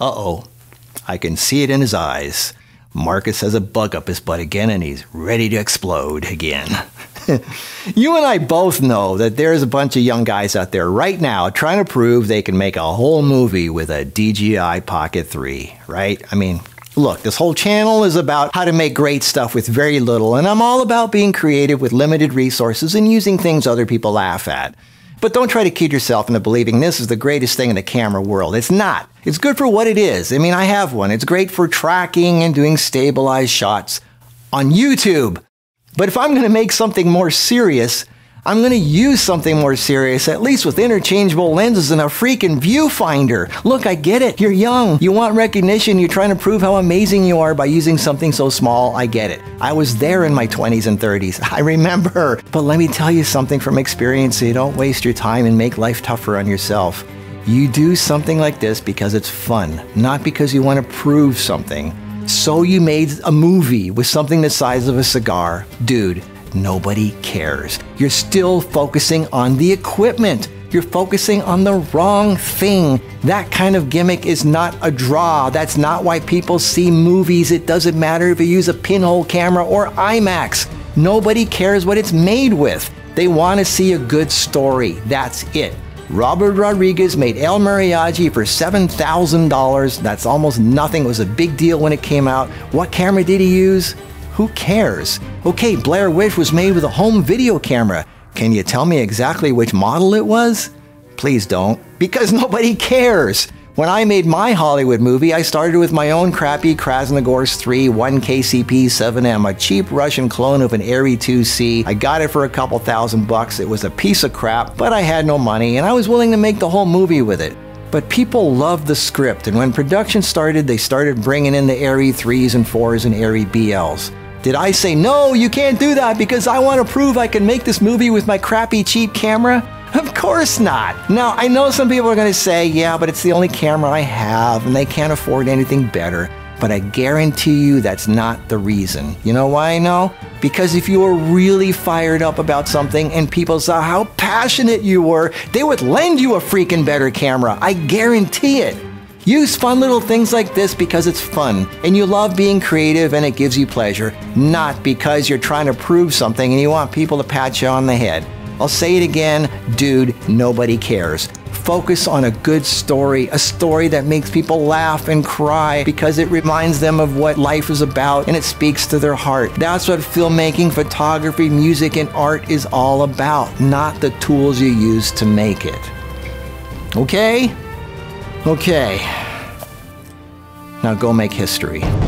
Uh-oh, I can see it in his eyes. Marcus has a bug up his butt again, and he's ready to explode again. You and I both know that there's a bunch of young guys out there right now trying to prove they can make a whole movie with a DJI Pocket 3, right? I mean, look, this whole channel is about how to make great stuff with very little, and I'm all about being creative with limited resources and using things other people laugh at. But don't try to kid yourself into believing this is the greatest thing in the camera world. It's not. It's good for what it is. I mean, I have one. It's great for tracking and doing stabilized shots on YouTube. But if I'm going to make something more serious, I'm going to use something more serious, at least with interchangeable lenses and a freaking viewfinder. Look, I get it. You're young. You want recognition. You're trying to prove how amazing you are by using something so small. I get it. I was there in my 20s and 30s. I remember. But let me tell you something from experience, so you don't waste your time and make life tougher on yourself. You do something like this because it's fun, not because you want to prove something. So you made a movie with something the size of a cigar. Dude, nobody cares. You're still focusing on the equipment. You're focusing on the wrong thing. That kind of gimmick is not a draw. That's not why people see movies. It doesn't matter if you use a pinhole camera or IMAX. Nobody cares what it's made with. They want to see a good story. That's it. Robert Rodriguez made El Mariachi for $7,000. That's almost nothing. It was a big deal when it came out. What camera did he use? Who cares? Okay, Blair Witch was made with a home video camera. Can you tell me exactly which model it was? Please don't, because nobody cares. When I made my Hollywood movie, I started with my own crappy Krasnogorsk 3 1KCP-7M, a cheap Russian clone of an ARRI 2C. I got it for a couple $1,000s. It was a piece of crap, but I had no money, and I was willing to make the whole movie with it. But people loved the script, and when production started, they started bringing in the ARRI 3s and 4s and ARRI BLs. Did I say, no, you can't do that because I want to prove I can make this movie with my crappy cheap camera? Of course not. Now, I know some people are going to say, yeah, but it's the only camera I have and they can't afford anything better. But I guarantee you that's not the reason. You know why I know? Because if you were really fired up about something and people saw how passionate you were, they would lend you a freaking better camera. I guarantee it. Use fun little things like this because it's fun and you love being creative and it gives you pleasure, not because you're trying to prove something and you want people to pat you on the head. I'll say it again, dude, nobody cares. Focus on a good story, a story that makes people laugh and cry because it reminds them of what life is about and it speaks to their heart. That's what filmmaking, photography, music, and art is all about, not the tools you use to make it. Okay? Okay, now go make history.